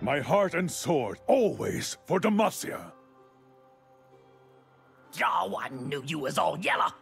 My heart and sword, always for Demacia. Oh, I knew you was all yellow!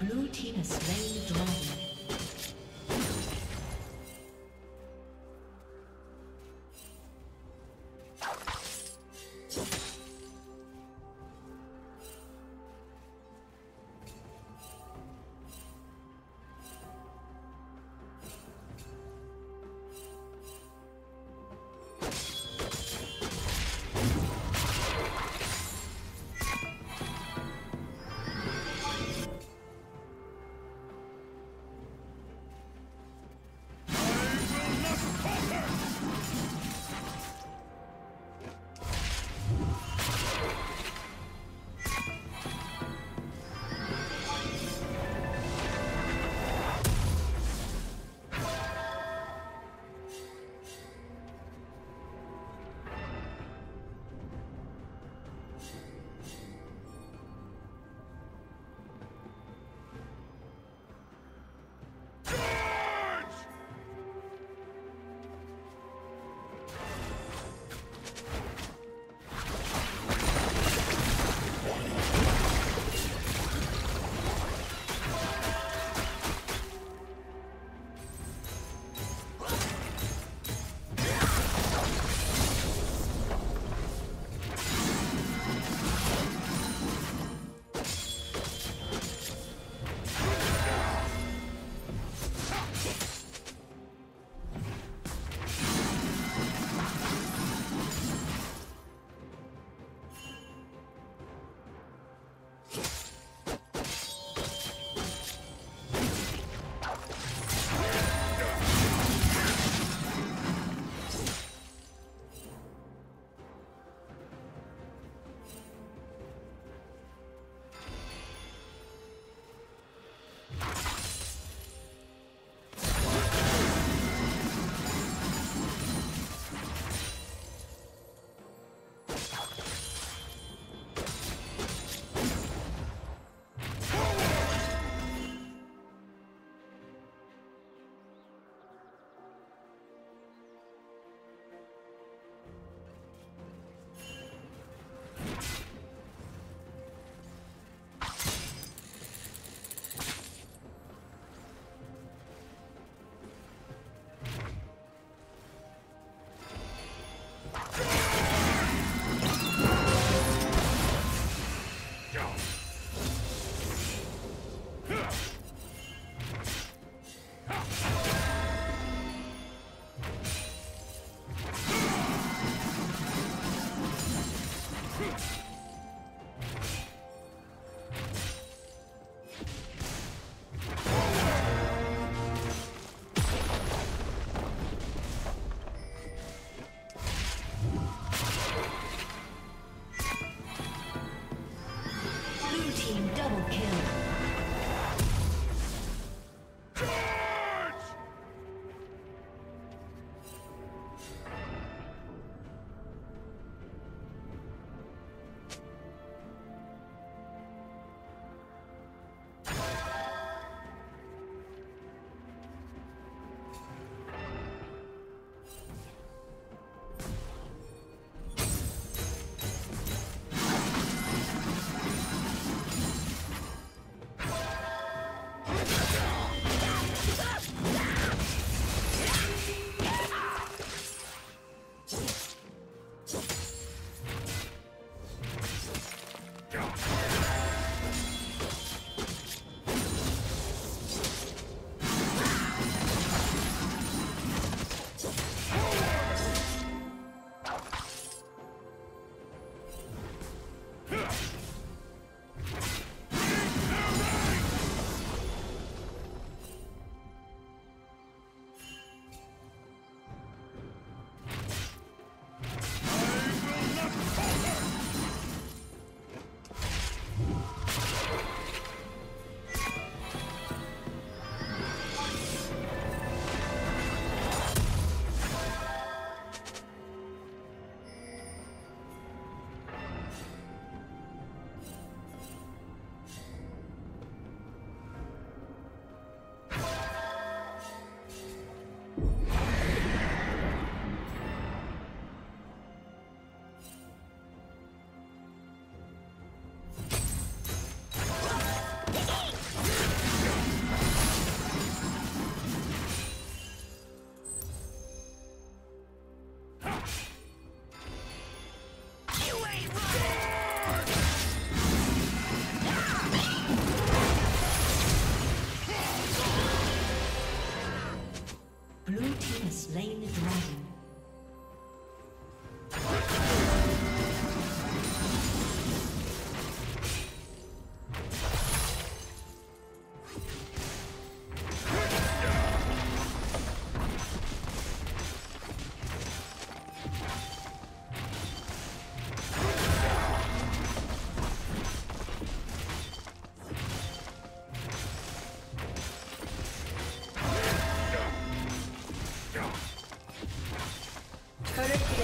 Blue team has slain the dragon.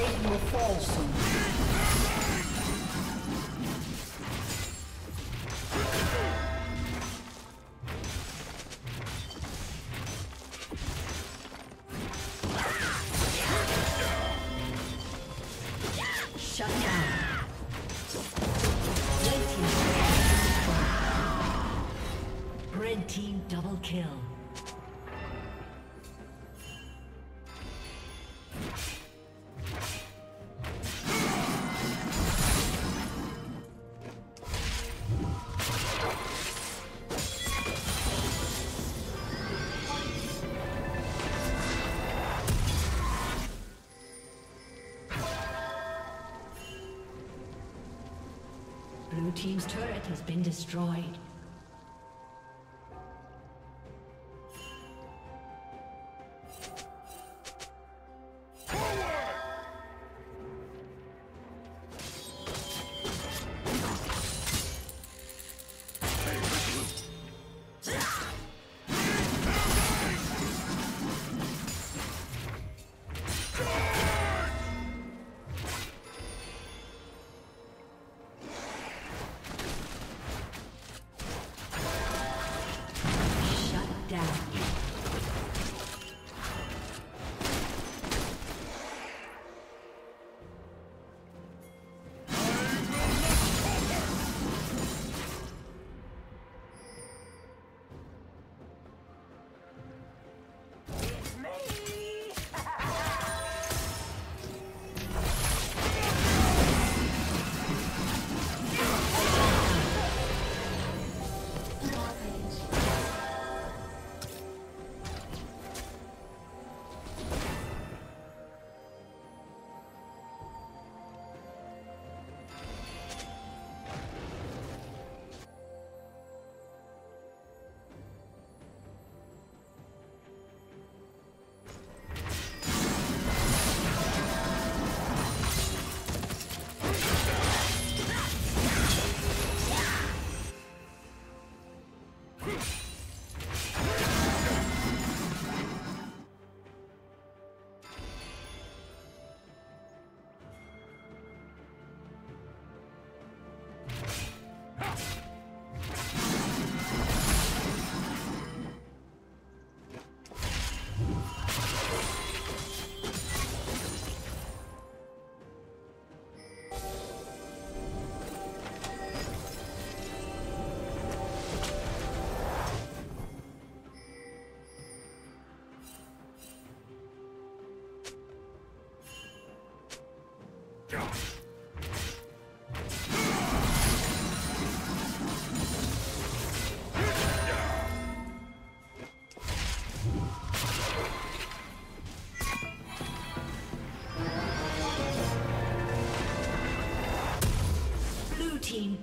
Rain will fall soon. Blue team's turret has been destroyed.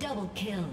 Double kill.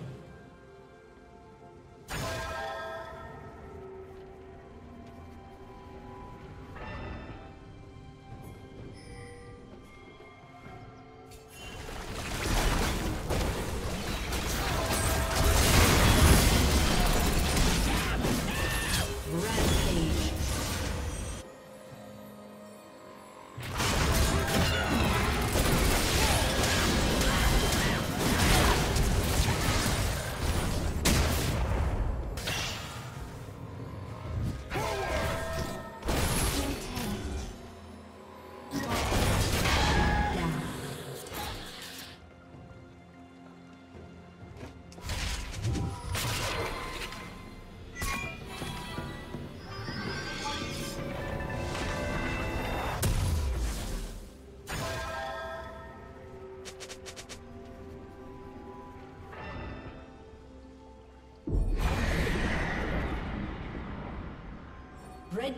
Red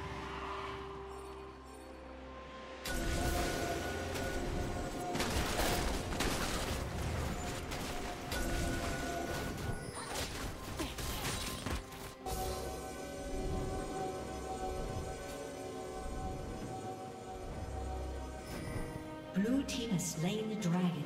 Blue team has slain the dragon.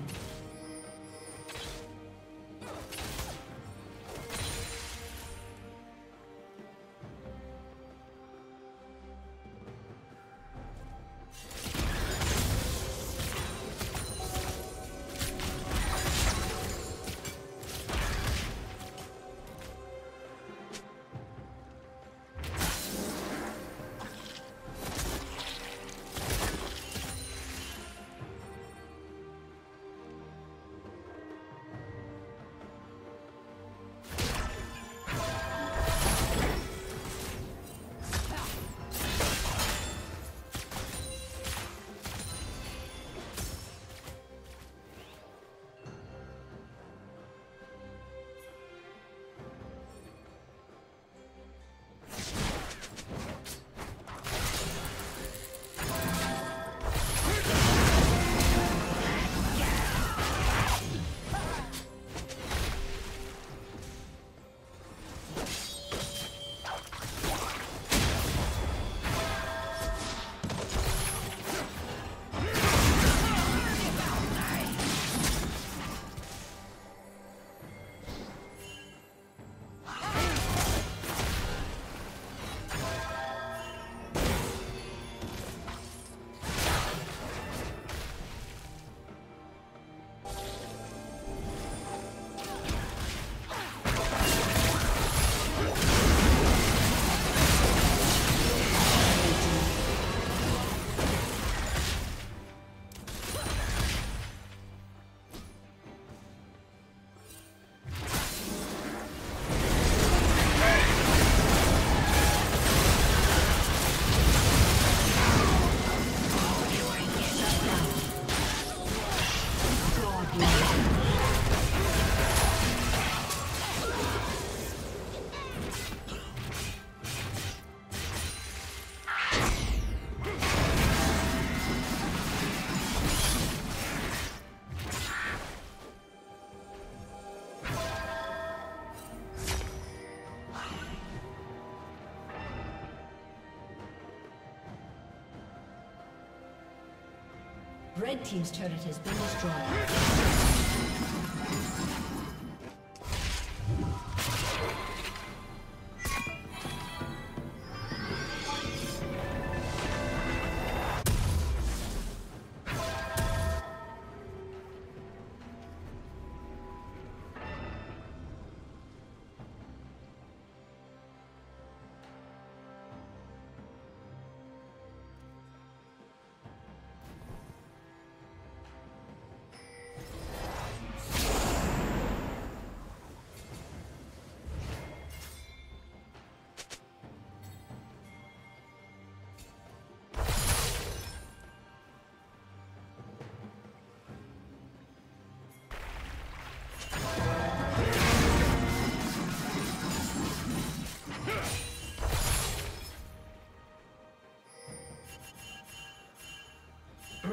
Red Team's turret has been destroyed.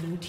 Blue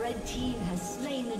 Red Team has slain the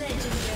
Legendary.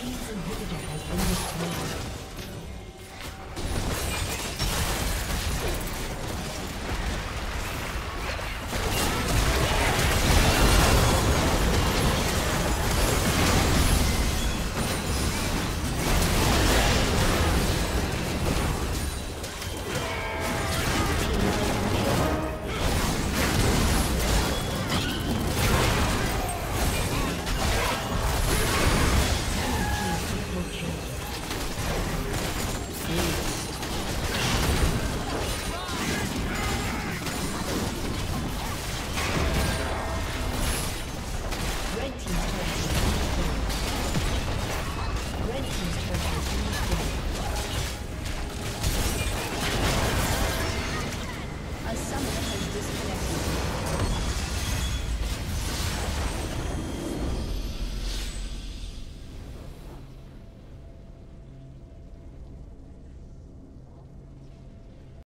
team's inhibitor has been destroyed.